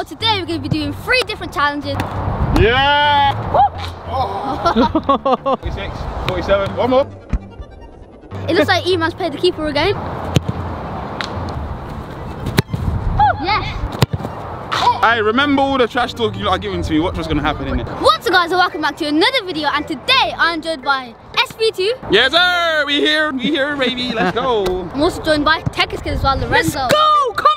So today we're going to be doing 3 different challenges. Yeah! Oh. 46, 47, one more. It looks like Eman's played the keeper again. I remember all the trash talk you lot are giving to me. Watch what's going to happen in it. What's up, guys, and welcome back to another video. And today I'm joined by SV2. Yes, sir. We here, baby. Let's go. I'm also joined by Tekkerz Kid as well, Lorenzo. Let's go. Come on.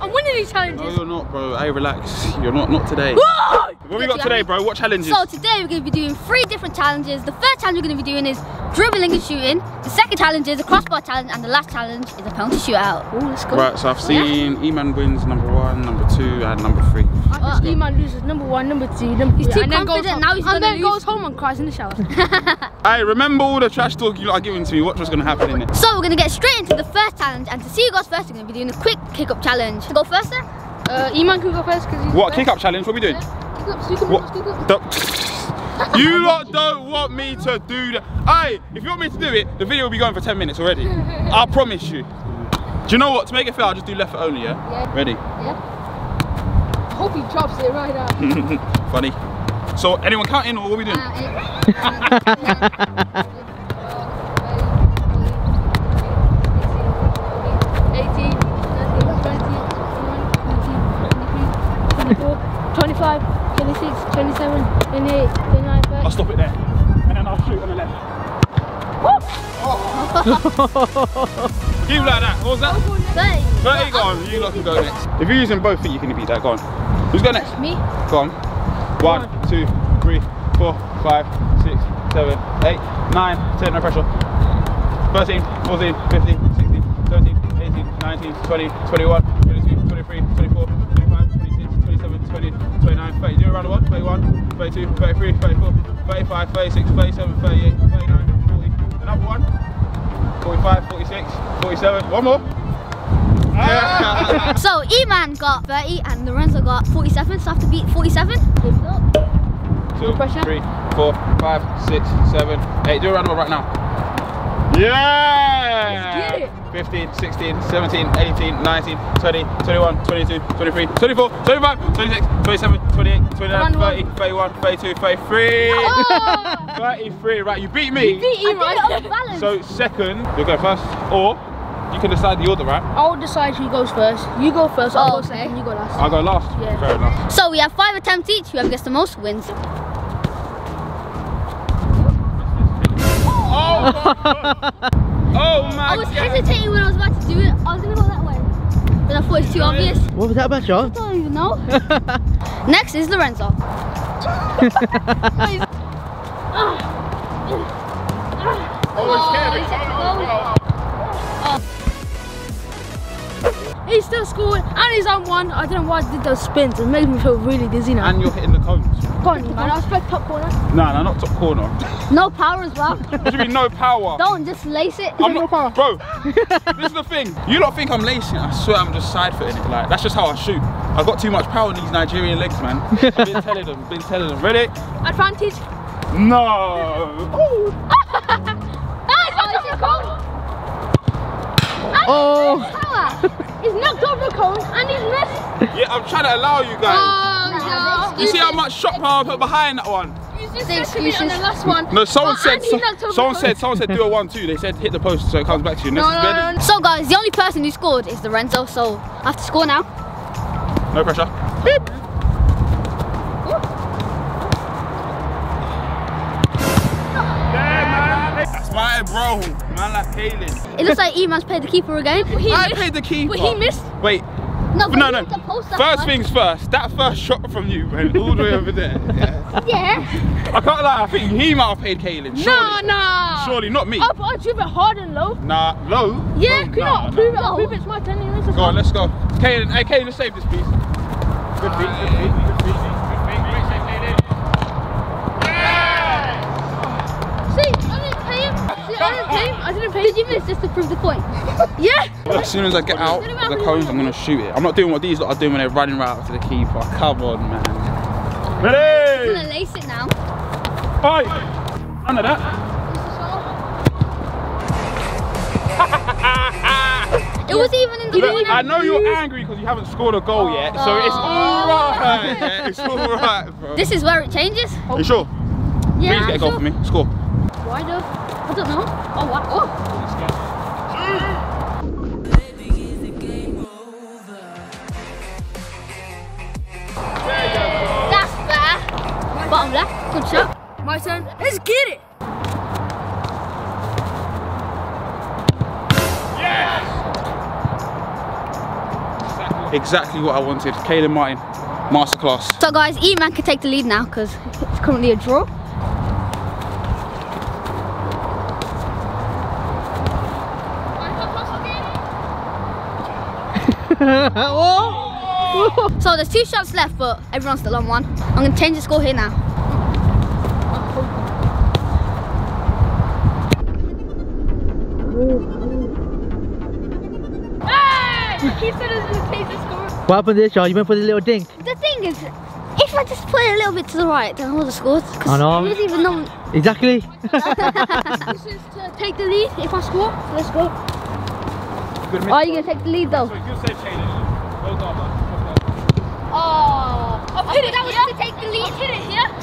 I'm winning these challenges. No, you're not, bro. Hey, relax. You're not. Not today. What have we got today, bro? What challenges? So today we're going to be doing 3 different challenges. The first challenge we're going to be doing is dribbling and shooting. The second challenge is a crossbar challenge, and the last challenge is a penalty shootout. Ooh, let's go. Right, so I've seen Eman wins number 1, number 2, and number 3. Eman loses number 1, number 2, number 3, and then goes home. Now he's and then goes home and cries in the shower. I remember all the trash talk you lot are giving to me. Watch what's going to happen in it. So we're going to get straight into the first challenge, and to see who goes first, we're going to be doing a quick kick-up challenge. To go first, then? Eman can go first because he's what kick-up challenge? What are we doing? Yeah. Kick-ups. You lot don't want me to do that. Aye, if you want me to do it, the video will be going for 10 minutes already. I promise you. Do you know what? To make it fair, I'll just do left foot only, yeah? Yeah. Ready? Yeah. Hope he drops it right now. Funny. So, anyone counting or what are we doing? I'll stop it there and then I'll shoot on the left. Oh. Keep like that. What was that? 30. 30, go on. You lot can go next. If you're using both feet, you can beat that. Go on. Who's going next? Me. Go on. 1, 2, 3, 4, 5, 6, 7, 8, 9, 10. No pressure. 13, 14, 15, 16, 17, 18, 19, 20, 21, 22, 23, 24, 25, 26, 27, 20, 29, 30. Do around the one. 21, 32, 33, 34, 35, 36, 37, 38, 39, 40. Another one. 45, 46, 47. One more. Yeah. So Eman got 30 and Lorenzo got 47. So I have to beat 47. 2, 3, 4, 5, 6, 7, 8. Do a roundabout right now. Yeah. Let's get it. 15, 16, 17, 18, 19, 20, 21, 22, 23, 24, 25, 26, 27, 28, 29, 30, 31, 32, 33. Oh. 33, right, you beat me. You beat him, right? So second, you'll go first, or you can decide the order, right? I'll decide who goes first. You go first, I'll go second, you go last. I'll go last? Yeah. Fair enough. So we have 5 attempts each, whoever gets the most wins. Oh! Oh my god! I was hesitating when I was about to do it. I was going to go that way. But I thought it was too obvious. What was that about, John? I don't even know. Next is Lorenzo. Oh, he's still scoring and he's on 1. I don't know why I did those spins. It made me feel really dizzy now. And you're hitting the cones. Go on, man. I expect top corner. No, not top corner. No power as well. What do you mean no power? Don't just lace it. I'm not power. Bro, this is the thing. You lot think I'm lacing. I swear I'm just side footing it. Like, that's just how I shoot. I've got too much power in these Nigerian legs, man. I've been telling them, Ready? Advantage. No. Oh. Oh. He's knocked over the cone and he's missed. Yeah, I'm trying to allow you guys. You see how much shot power I put behind that one? On the last one. No, someone said do a 1-2. They said hit the post so it comes back to you. No. So guys, the only person who scored is Lorenzo, so I have to score now. No pressure. Beep. Yeah, man. That's my bro. Man like Kaylin. It looks like Eman's played the keeper again. I played the keeper. But he missed. Wait. No. First things first. That first shot from you went all the way over there. Yeah. I can't lie. I think he might have paid Kaylin. Nah. Surely not me. Oh, but I drove it hard and low. Nah, low. Yeah, prove it. It's my turn. Go on, let's go. Kaylin, hey Kaylin, save this piece. Good beat. Great save, Kaylin. Yeah. See, I didn't pay him. Did you miss just to prove the point? Yeah. As soon as I get out of the cones, I'm going to shoot it. I'm not doing what these lot are doing when they're running right up to the keeper. Come on, man. Ready? I'm going to lace it now. Right. Under that. It It was even in the corner. I know you're angry because you haven't scored a goal yet, so it's all right. Yeah, it's all right, bro. This is where it changes. Oh. Are you sure? Yeah, please get a goal for me. Score. Why do? I don't know. Oh, wow. Oh. That's fair. Bottom left. Good shot. My turn. Let's get it. Exactly what I wanted. Kaylin Martin, masterclass. So guys, Eman can take the lead now because it's currently a draw. So there's two shots left, but everyone's still on one. I'm going to change the score here now. He said it was going to change the score. What happened to this, y'all? You went for the little dink. The thing is, if I just play a little bit to the right, then I would have scored. I know. It even known. Exactly. This is to take the lead if I score. So let's go. Are you going to take the lead though? Sorry, good save, Kaylin. Well done, man. Oh, I thought that was to take the lead.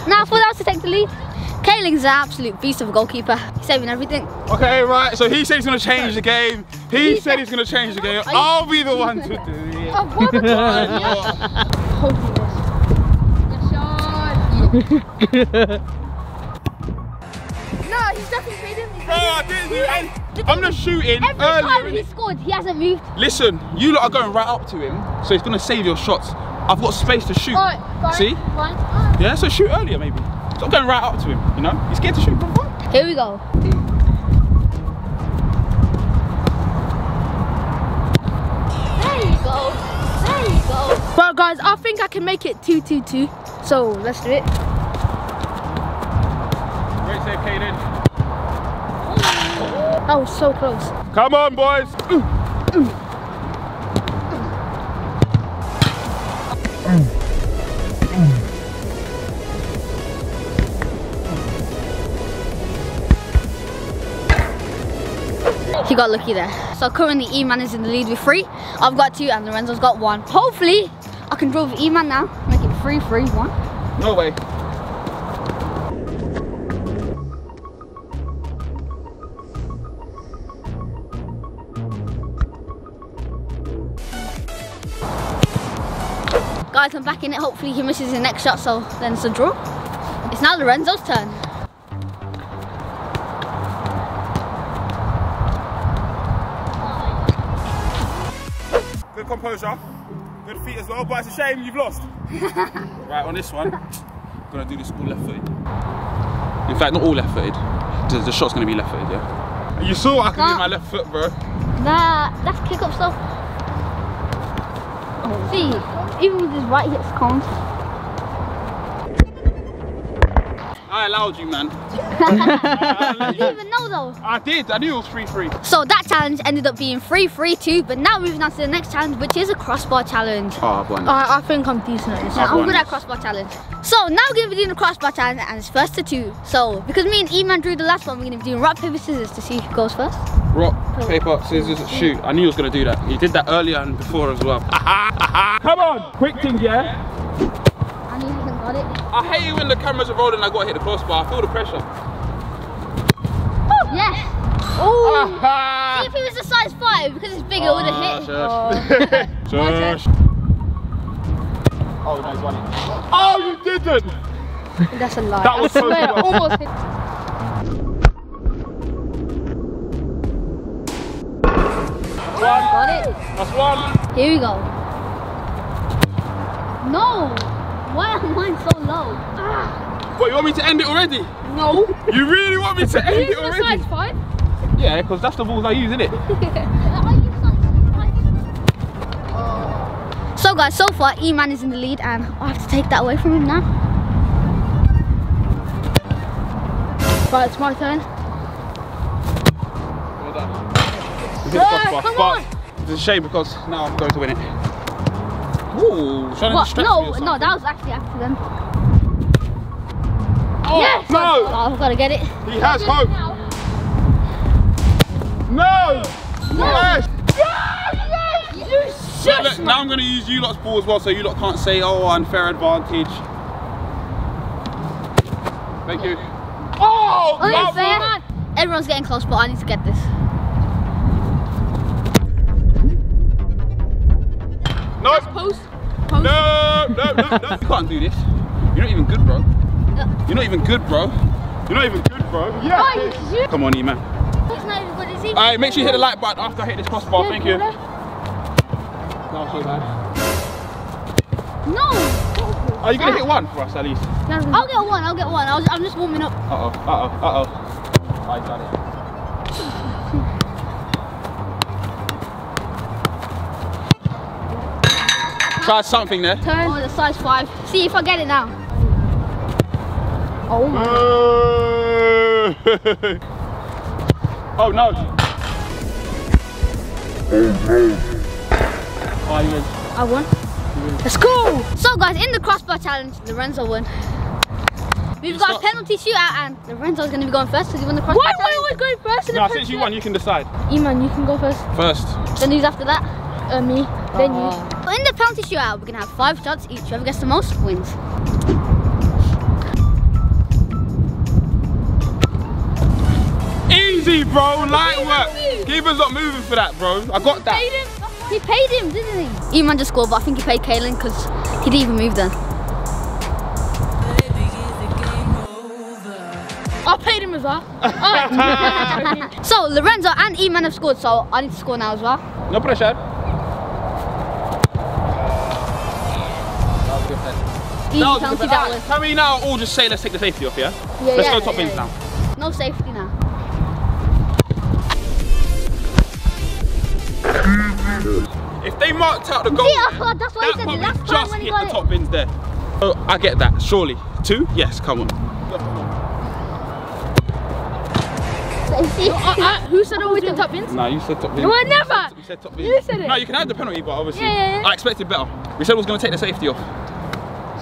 No, I thought that was to take the lead. Kaylin's an absolute beast of a goalkeeper. He's saving everything. Okay, right, so he said he's going to change the game. He said he's going to change the game. I'll be the one to do it. No, he's definitely made him. I'm not shooting. Every time he scored, he hasn't moved. Listen, you lot are going right up to him, so he's going to save your shots. I've got space to shoot. Right, see? Right. Yeah, so shoot earlier maybe. I'm going right up to him, you know? He's scared to shoot. Here we go. There you go. There you go. Well, guys, I think I can make it 2-2-2. So let's do it. Great save, Kayden. That was so close. Come on, boys. He got lucky there. So currently Eman is in the lead with 3. I've got 2 and Lorenzo's got 1. Hopefully I can draw with Eman now. Make it 3-3-1. No way. Guys, I'm back in it. Hopefully he misses his next shot, so then it's a draw. It's now Lorenzo's turn. Composure, good feet as well, but it's a shame you've lost. Right, on this one, I'm gonna do this all left footed. In fact, not all left footed, the shot's gonna be left footed, yeah. You saw I can do my left foot, bro. Nah, that's kick up stuff. See, even with his right, hits cones. I allowed you, man. I didn't even know though. I did, I knew it was 3-3. So that challenge ended up being 3-3-2, but now moving on to the next challenge, which is a crossbar challenge. Oh, I think I'm decent at this. I'm good at crossbar challenge. So now we're going to be doing the crossbar challenge and it's 1st to 2. So because me and Eman drew the last one, we're going to be doing rock, paper, scissors to see who goes first. Rock, paper, scissors, shoot. I knew he was going to do that. He did that earlier and before as well. Come on, quick thing, yeah? I hate it when the cameras are rolling and I got to hit the crossbar. I feel the pressure. Oh, yes. Oh. See, if he was a size 5, because it's bigger, it would have hit. Shush. Oh, no, he's running. Oh, you didn't. That's a lie. That was so bad. Almost hit. One. Got it. That's 1. Here we go. No. Why are mine so low? Ah. What, you want me to end it already? No. You really want me to end it already? Size 5? Yeah, because that's the balls I use, innit? So guys, so far Eman is in the lead and I have to take that away from him now. Right, it's my turn. Well done. Come on. It's a shame because now I'm going to win it. Ooh, no, that was actually accidental. Oh, yes! No! Oh, I've got to get it. He has hope. No! Yes! Yes! Shush, look, now I'm going to use you lot's ball as well, so you lot can't say, oh, unfair advantage. Thank you. Oh, okay, everyone's getting close, but I need to get this. No. Nice post. Post. No, no, no, no. You can't do this. You're not even good, bro. You're not even good, bro. You're not even good, bro. Yeah. Oh, come on, Eman. All right, make sure you hit the like button after I hit this crossbar. Thank you. No, so bad. No. Are you gonna hit one for us at least? I'll get one. I'll get one. I'm just warming up. Uh oh. Uh oh. Uh oh. I got it. Try something there. Turn. Oh, the size 5. See if I get it now. Oh my God. Oh no. Oh, you win. I won. You win. Let's go. So guys, in the crossbar challenge, Lorenzo won. We've got a penalty shootout and Lorenzo's going to be going first because he won the crossbar. Why am I always going first? No, since you won, you can decide. Eman, you can go first. First. Then who's after that? Me. Then you. So in the penalty shootout, we're going to have 5 shots each. Whoever gets the most wins. Easy, bro. Light work. Keeper's not moving for that, bro. I got that. He paid him, didn't he? Eman just scored, but I think he paid Kaylin because he didn't even move then. I paid him as well. Right. So Lorenzo and Eman have scored, so I need to score now as well. No pressure. That was good. Can we now all just say let's take the safety off, yeah? Yeah. Let's go top bins now. No safety now. If they marked out the goal, yeah, that's what that he said. That's just hit the top bins there. Oh, I get that. Surely 2? Yes. Come on. Who said always the top bins? No, you said top bins. No, I never! You said top bins. You said it. No, you can have the penalty, but obviously I expected better. We said we was going to take the safety off.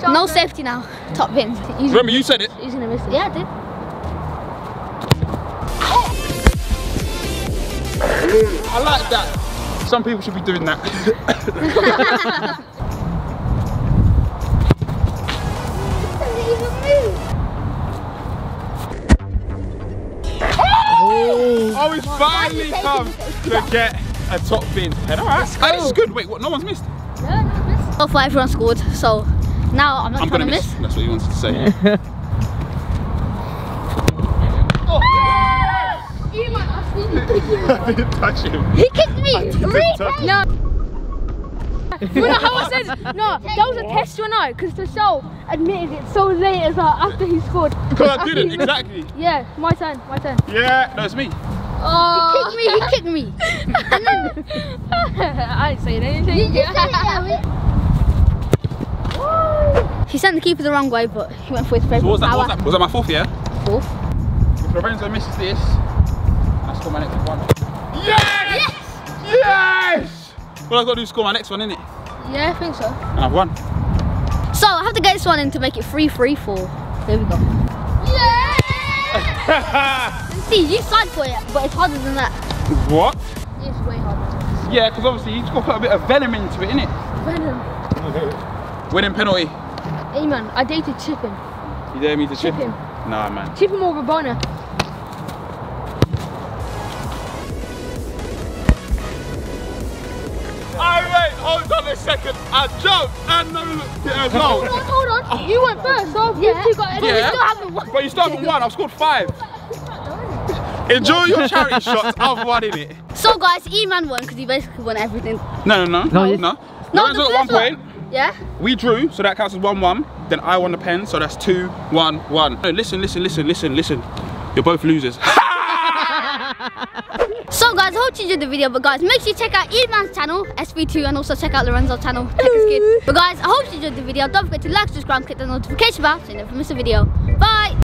Shot no safety now. Top bins. He's remember, you said it. He's going to miss it. Yeah, I did. Oh. I like that. Some people should be doing that. Oh, it's finally come to get a top bin. And all right, this is good. Wait, what? No one's missed? No, no one's missed. So far, everyone scored. So now I'm going to miss. That's what he wanted to say. Oh. You might ask me to kick him. I didn't touch him. He kicked me. No. You know how I said? No, that was a test, you know, because the show admitted it so late as after he scored. Because I didn't, exactly. Yeah, my turn, my turn. Yeah, no, it's me. Oh. He kicked me, and then... I didn't say anything. You just said it, yeah. He sent the keeper the wrong way, but he went for his favourite. So was that my fourth, yeah? Fourth. If Lorenzo misses this, I score my next one. Yes! Yes! Yes! Well, I've got to do is score my next one, innit? Yeah, I think so. And I've won. So I have to get this one in to make it 3-3-4. There we go. Yeah! See, you side for it, but it's harder than that. What? It's way harder. Yeah, because obviously you've got to put a bit of venom into it, innit? Venom. Winning penalty. Hey man, I dated chip him. You dare me to chip him? Nah, man. Chip him over Bonner. Hold on a second, I jumped and no look at her. Hold on, hold on. Oh. You went first, so you two got it. Yeah. Still haven't won. But you still haven't won, I've scored 5. Enjoy your charity shots, I've won in it. So guys, Eman won because he basically won everything. No, no, no, no. Lorenzo got 1 point. Yeah. We drew, so that counts as 1-1. Then I won the pen, so that's 2-1-1. No, listen, listen, listen, listen, listen. You're both losers. So guys, I hope you enjoyed the video, but guys, make sure you check out Eman's channel, SV2, and also check out Lorenzo's channel, Tekkerz Kid. But guys, I hope you enjoyed the video. Don't forget to like, subscribe, click the notification bell so you never miss a video. Bye!